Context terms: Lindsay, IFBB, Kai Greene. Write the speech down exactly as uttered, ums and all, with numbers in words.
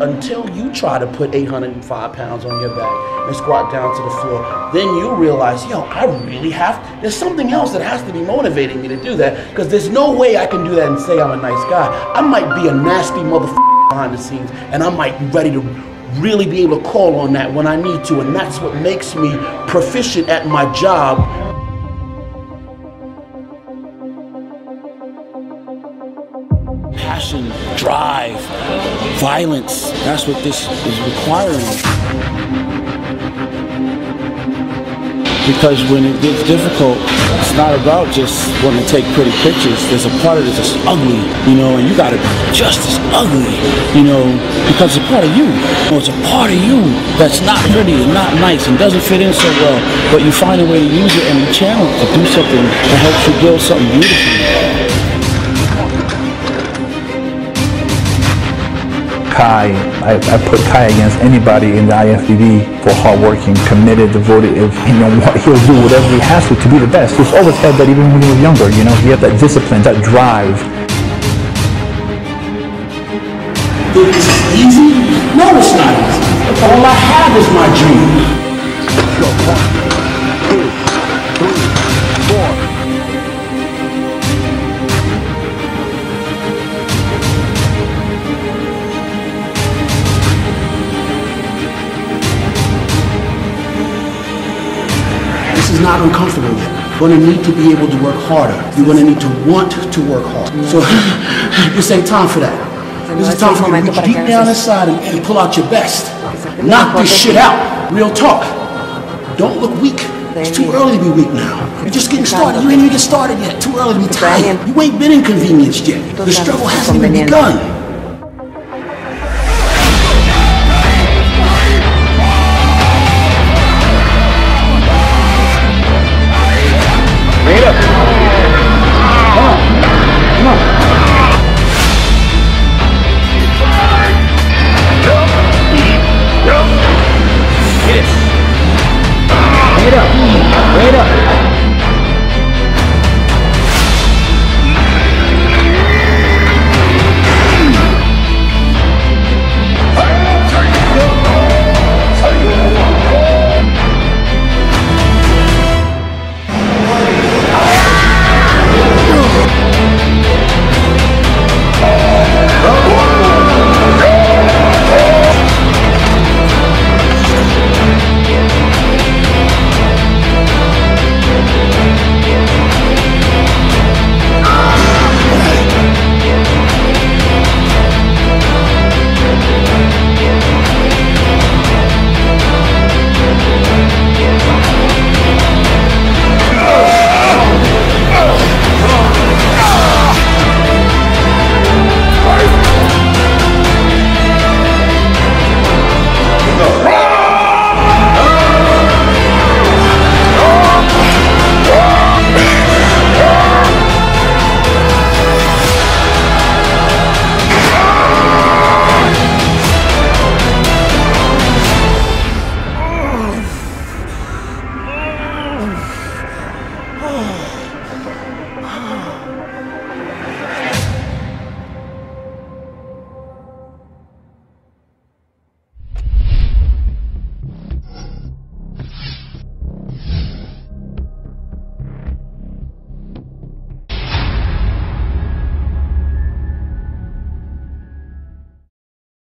until you try to put eight hundred five pounds on your back and squat down to the floor. Then you realize, yo, I really have, there's something else that has to be motivating me to do that, because there's no way I can do that and say I'm a nice guy. I might be a nasty motherfucker behind the scenes, and I might be ready to really be able to call on that when I need to, and that's what makes me proficient at my job. Passion, drive, violence, that's what this is requiring. Because when it gets difficult, it's not about just wanting to take pretty pictures. There's a part of it that's ugly, you know, and you gotta be just as ugly, you know, because it's a part of you. You know, it's a part of you that's not pretty and not nice and doesn't fit in so well, but you find a way to use it and be challenged to do something that helps you build something beautiful. Kai, I, I put Kai against anybody in the I F B B for hardworking, committed, devoted. If, you know, he'll do whatever he has to to be the best. He's always had that even when he was younger, you know. He had that discipline, that drive. Is this easy? No, it's not easy. All I have is my dream. One, two, three, four. It's not uncomfortable yet. You're going to need to be able to work harder. You're going to need to want to work hard. So this ain't time for that. This is time for you to reach deep down inside and, and pull out your best. Knock this shit out. Real talk. Don't look weak. It's too early to be weak now. You're just getting started. You ain't even get started yet. Too early to be tired. You ain't been inconvenienced yet. The struggle hasn't even begun.